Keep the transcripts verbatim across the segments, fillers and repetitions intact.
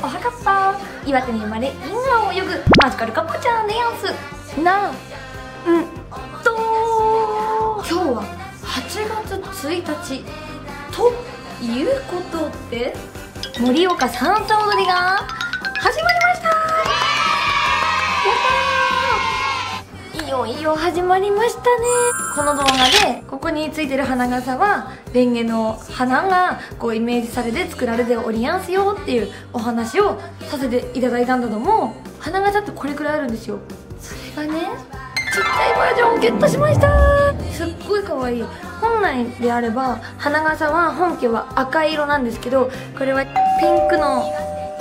おはかっぱー、岩手に生まれ銀河を泳ぐマジカルカップちゃんでやんすな。うんと今日ははちがつついたちということで、盛岡さんさ踊りが始まりました。やったー、いいよいいよ、始まりましたね。この動画でここについてる花笠は蓮華の花がこうイメージされて作られておりやんすよっていうお話をさせていただいたんだども、花笠ってこれくらいあるんですよ。それがね、ちっちゃいバージョンをゲットしましたー。すっごいかわいい。本来であれば花笠は本家は赤色なんですけど、これはピンクの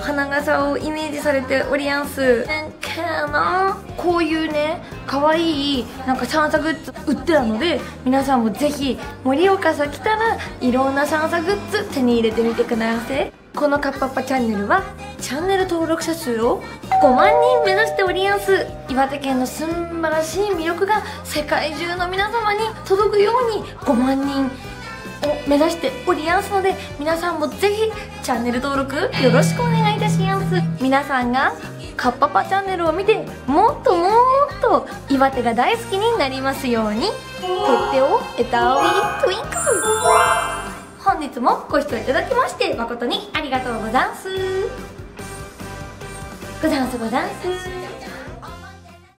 花笠をイメージされておりやんす。なんかな、こういうねかわいいなんか散策グッズ売ってたので、皆さんもぜひ盛岡さ来たらいろんな散策グッズ手に入れてみてください。このかっぱっぱチャンネルはチャンネル登録者数をごまんにん目指しておりやんす。岩手県の素晴らしい魅力が世界中の皆様に届くようにごまんにんを目指しておりやんすので、皆さんもぜひチャンネル登録よろしくお願いいたしやんす。皆さんがかっぱっぱチャンネルを見てもっともっと岩手が大好きになりますように、とっておえたおいトゥインク。本日もご視聴いただきまして誠にありがとうござんす。ござんすござんす。